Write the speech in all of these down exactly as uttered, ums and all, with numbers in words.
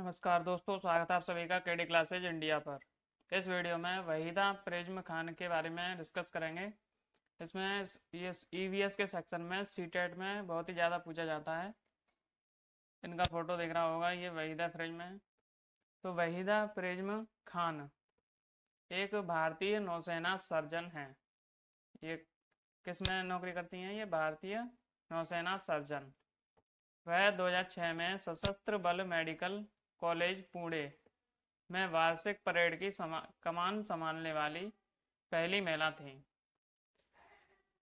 नमस्कार दोस्तों, स्वागत है आप सभी का केडी क्लासेज इंडिया पर। इस वीडियो में वहीदा प्रिज्म खान के बारे में डिस्कस करेंगे। इसमें ये ईवीएस के सेक्शन में सीटेट में बहुत ही ज़्यादा पूछा जाता है। इनका फोटो देख रहा होगा, ये वहीदा प्रिज्म है। तो वहीदा प्रिज्म खान एक भारतीय नौसेना सर्जन हैं। ये किस में नौकरी करती हैं? ये भारतीय नौसेना सर्जन। वह दो हज़ार छह में सशस्त्र बल मेडिकल कॉलेज पुणे में वार्षिक परेड की समा, कमान संभालने वाली पहली महिला थी।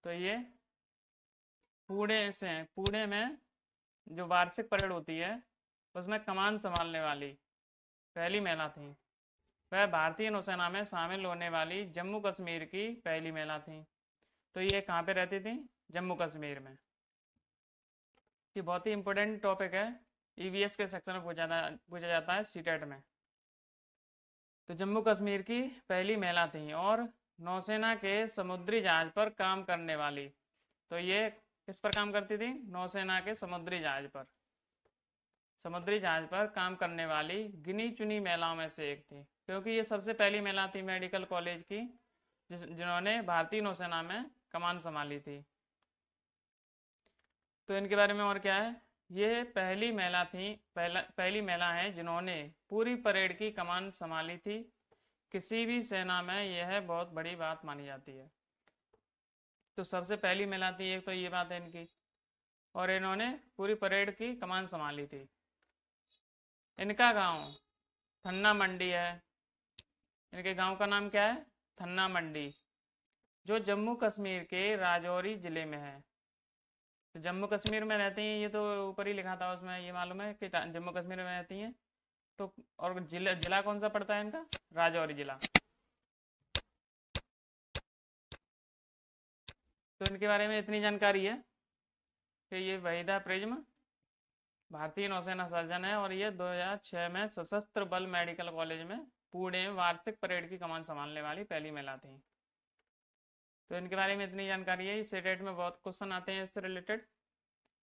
तो ये पुणे से पुणे में जो वार्षिक परेड होती है उसमें कमान संभालने वाली पहली महिला थी। वह भारतीय नौसेना में शामिल होने वाली जम्मू कश्मीर की पहली महिला थी। तो ये कहाँ पे रहती थी? जम्मू कश्मीर में। ये बहुत ही इम्पोर्टेंट टॉपिक है, ईवीएस के सेक्शन में पूछा पूछा जाता है सीटेट में। तो जम्मू कश्मीर की पहली महिला थी और नौसेना के समुद्री जहाज पर काम करने वाली। तो ये किस पर काम करती थी? नौसेना के समुद्री जहाज पर समुद्री जहाज पर काम करने वाली गिनी चुनी महिलाओं में से एक थी, क्योंकि ये सबसे पहली महिला थी मेडिकल कॉलेज की जिन्होंने भारतीय नौसेना में कमान संभाली थी। तो इनके बारे में और क्या है? ये पहली महिला थी पहला पहली महिला है जिन्होंने पूरी परेड की कमान संभाली थी। किसी भी सेना में यह बहुत बड़ी बात मानी जाती है। तो सबसे पहली महिला थी, एक तो ये बात है इनकी, और इन्होंने पूरी परेड की कमान संभाली थी। इनका गांव थन्ना मंडी है। इनके गांव का नाम क्या है? थन्ना मंडी, जो जम्मू कश्मीर के राजौरी जिले में है। तो जम्मू कश्मीर में रहती हैं, ये तो ऊपर ही लिखा था उसमें, ये मालूम है कि जम्मू कश्मीर में रहती हैं। तो और जिला जिला कौन सा पड़ता है इनका? राजौरी जिला। तो इनके बारे में इतनी जानकारी है कि ये वहीदा प्रिज्म भारतीय नौसेना सर्जन है और ये दो हज़ार छह में सशस्त्र बल मेडिकल कॉलेज में पुणे वार्षिक परेड की कमान संभालने वाली पहली महिला थी। तो इनके बारे में इतनी जानकारी है। इस सीटेट में बहुत क्वेश्चन आते हैं इससे रिलेटेड।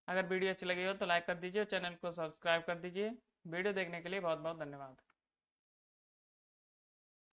अगर वीडियो अच्छी लगी हो तो लाइक कर दीजिए और चैनल को सब्सक्राइब कर दीजिए। वीडियो देखने के लिए बहुत बहुत धन्यवाद।